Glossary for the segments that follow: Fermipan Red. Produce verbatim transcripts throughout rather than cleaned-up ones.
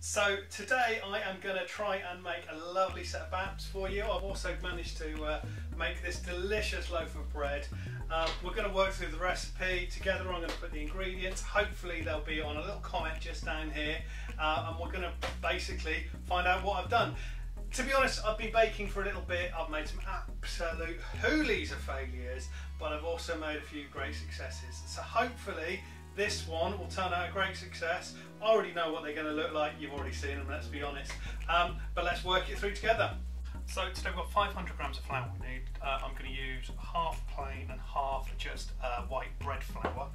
So today I am going to try and make a lovely set of baps for you. I've also managed to uh, make this delicious loaf of bread. Um, we're going to work through the recipe together. I'm going to put the ingredients, hopefully they'll be on a little comment just down here, uh, and we're going to basically find out what I've done. To be honest, I've been baking for a little bit. I've made some absolute hoolies of failures, but I've also made a few great successes, so hopefully this one will turn out a great success. I already know what they're going to look like. You've already seen them, let's be honest. Um, but let's work it through together. So today we've got five hundred grams of flour we need. Uh, I'm going to use half plain and half just uh, white bread flour.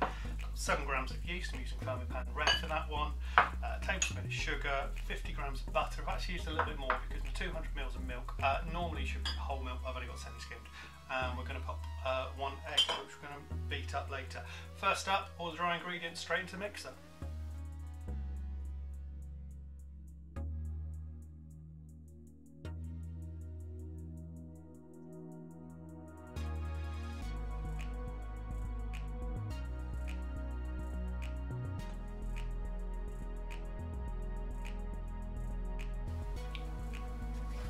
Seven grams of yeast. I'm using Fermipan Red for that one. Uh, a tablespoon of sugar. fifty grams of butter. I've actually used a little bit more because the two hundred mils of milk. Uh, normally you should put whole milk. I've only got semi-skimmed. And we're going to pop uh, one egg, which we're going to beat up later. First up, all the dry ingredients straight into the mixer.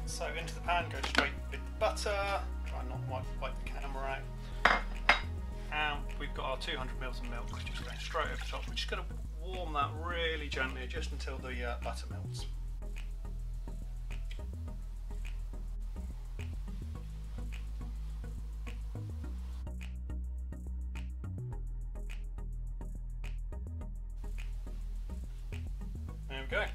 So into the pan, go straight with the butter. Not wipe, wipe the camera out, and we've got our two hundred mils of milk just going straight over the top. We're just going to warm that really gently just until the uh, butter melts. There we go.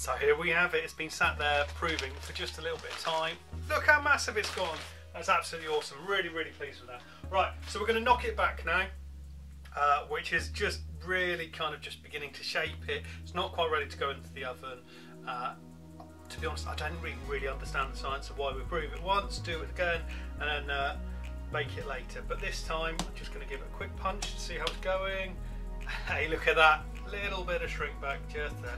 So here we have it. It's been sat there proving for just a little bit of time. Look how massive it's gone. That's absolutely awesome. Really, really pleased with that. Right, so we're going to knock it back now, uh, which is just really kind of just beginning to shape it. It's not quite ready to go into the oven. Uh, to be honest, I don't even really understand the science of why we prove it once, do it again, and then uh, bake it later. But this time, I'm just going to give it a quick punch to see how it's going. Hey, look at that. Little bit of shrink back just there.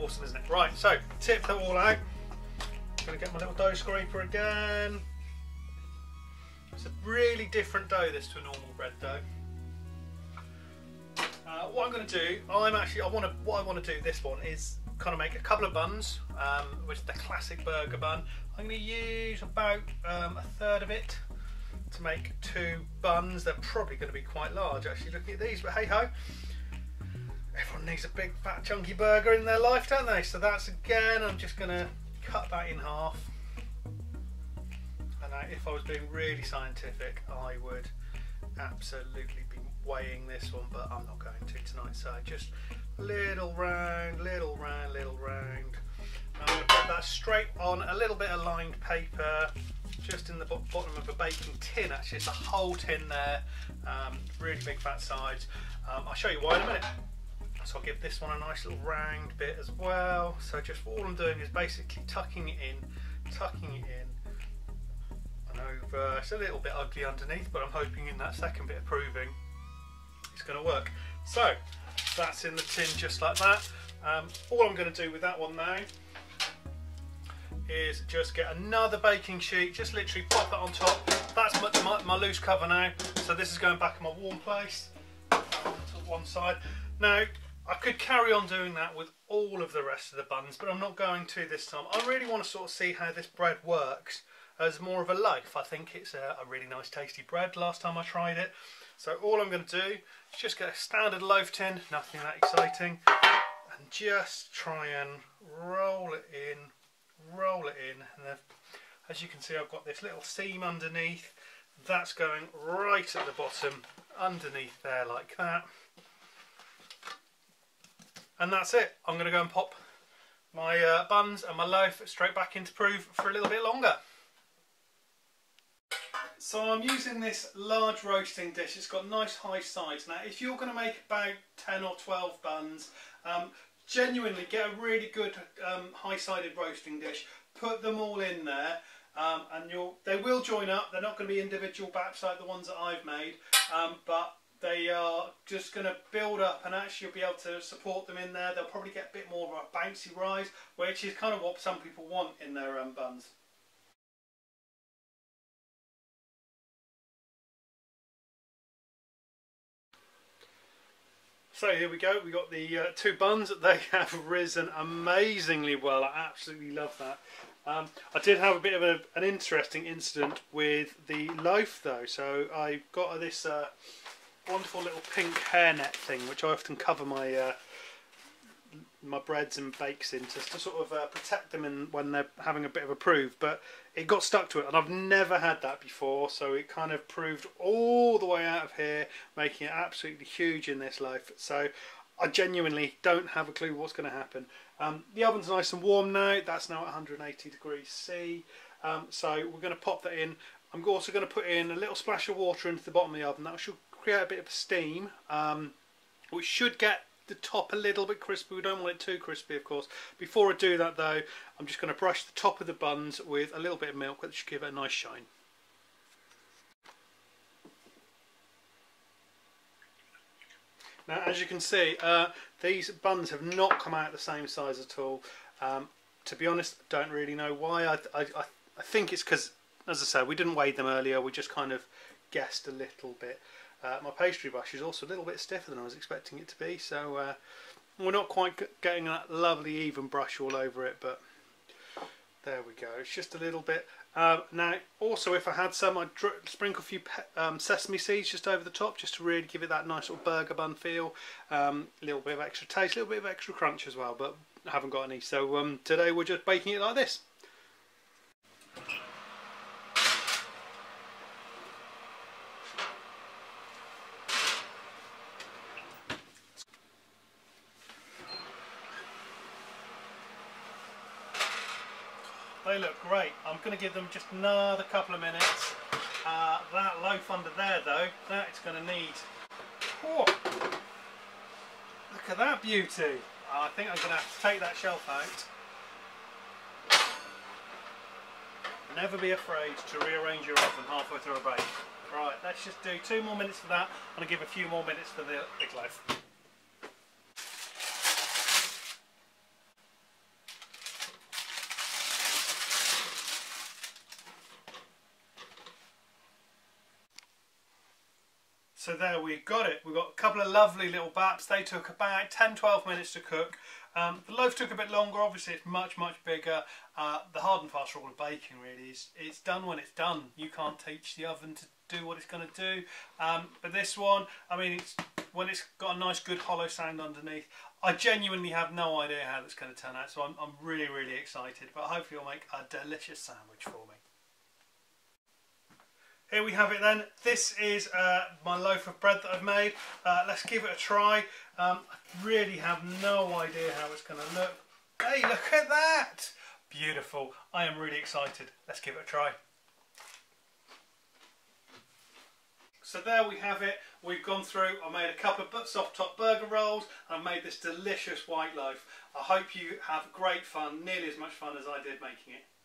Awesome, isn't it? Right, so tip that all out. I'm going to get my little dough scraper again. It's a really different dough this to a normal bread dough. Uh, what I'm going to do, I'm actually, I want to, what I want to do this one is kind of make a couple of buns, um, which is the classic burger bun. I'm going to use about um, a third of it to make two buns. They're probably going to be quite large, actually, looking at these, but hey ho. Everyone needs a big fat chunky burger in their life, don't they? So that's, again, I'm just going to cut that in half. And I, if I was being really scientific, I would absolutely be weighing this one, but I'm not going to tonight. So just little round, little round, little round. I'm going to put that straight on a little bit of lined paper, just in the bottom of a baking tin. Actually, it's a whole tin there, um, really big fat sides. Um, I'll show you why in a minute. So I'll give this one a nice little round bit as well. So just all I'm doing is basically tucking it in, tucking it in and over. It's a little bit ugly underneath, but I'm hoping in that second bit of proving it's going to work. So that's in the tin just like that. Um, all I'm going to do with that one now is just get another baking sheet, just literally pop that on top. That's my, my, my loose cover now, so this is going back in my warm place to one side. Now, I could carry on doing that with all of the rest of the buns, but I'm not going to this time. I really want to sort of see how this bread works as more of a loaf. I think it's a, a really nice tasty bread last time I tried it. So all I'm going to do is just get a standard loaf tin, nothing that exciting, and just try and roll it in, roll it in, and then, as you can see, I've got this little seam underneath. That's going right at the bottom, underneath there like that. And that's it. I'm going to go and pop my uh, buns and my loaf straight back into proof for a little bit longer. So I'm using this large roasting dish. It's got nice high sides. Now, if you're going to make about ten or twelve buns, um, genuinely get a really good um, high-sided roasting dish. Put them all in there, um, and you'll, they will join up. They're not going to be individual baps like the ones that I've made, um, but they are just going to build up, and actually you'll be able to support them in there. They'll probably get a bit more of a bouncy rise, which is kind of what some people want in their own buns. So here we go, we got the uh, two buns. They have risen amazingly well. I absolutely love that. Um, I did have a bit of a, an interesting incident with the loaf though. So I got this uh, wonderful little pink hairnet thing, which I often cover my uh, my breads and bakes in just to sort of uh, protect them in, when they're having a bit of a prove. But it got stuck to it, and I've never had that before, so it kind of proved all the way out of here, making it absolutely huge in this loaf. So I genuinely don't have a clue what's going to happen. Um, the oven's nice and warm now. That's now at one hundred eighty degrees C. Um, so we're going to pop that in. I'm also going to put in a little splash of water into the bottom of the oven. That should create a bit of steam, um, which should get the top a little bit crispy. We don't want it too crispy, of course. Before I do that though, I'm just going to brush the top of the buns with a little bit of milk, which should give it a nice shine. Now, as you can see, uh, these buns have not come out the same size at all. Um, to be honest, I don't really know why. I, I, I think it's because, as I said, we didn't weigh them earlier, we just kind of guessed a little bit. Uh, my pastry brush is also a little bit stiffer than I was expecting it to be, so uh, we're not quite getting that lovely even brush all over it, but there we go, it's just a little bit. Uh, now, also, if I had some, I'd sprinkle a few um, sesame seeds just over the top, just to really give it that nice sort of burger bun feel. Um, a little bit of extra taste, a little bit of extra crunch as well, but I haven't got any, so um, today we're just baking it like this. They look great. I'm going to give them just another couple of minutes. Uh, that loaf under there though, that it's going to need... Oh, look at that beauty! I think I'm going to have to take that shelf out. Never be afraid to rearrange your oven halfway through a bake. Right, let's just do two more minutes for that, and I'll give a few more minutes for the big loaf. So there we've got it. We've got a couple of lovely little baps. They took about ten to twelve minutes to cook. Um, the loaf took a bit longer. Obviously it's much, much bigger. Uh, the hard and fast rule of baking really is it's done when it's done. You can't teach the oven to do what it's going to do. Um, but this one, I mean, it's when it's got a nice good hollow sound underneath. I genuinely have no idea how that's going to turn out, so I'm, I'm really really excited, but hopefully it'll make a delicious sandwich for me. Here we have it then. This is uh, my loaf of bread that I've made. Uh, let's give it a try. Um, I really have no idea how it's going to look. Hey, look at that! Beautiful. I am really excited. Let's give it a try. So there we have it. We've gone through, I made a couple of soft top burger rolls, and I made this delicious white loaf. I hope you have great fun, nearly as much fun as I did making it.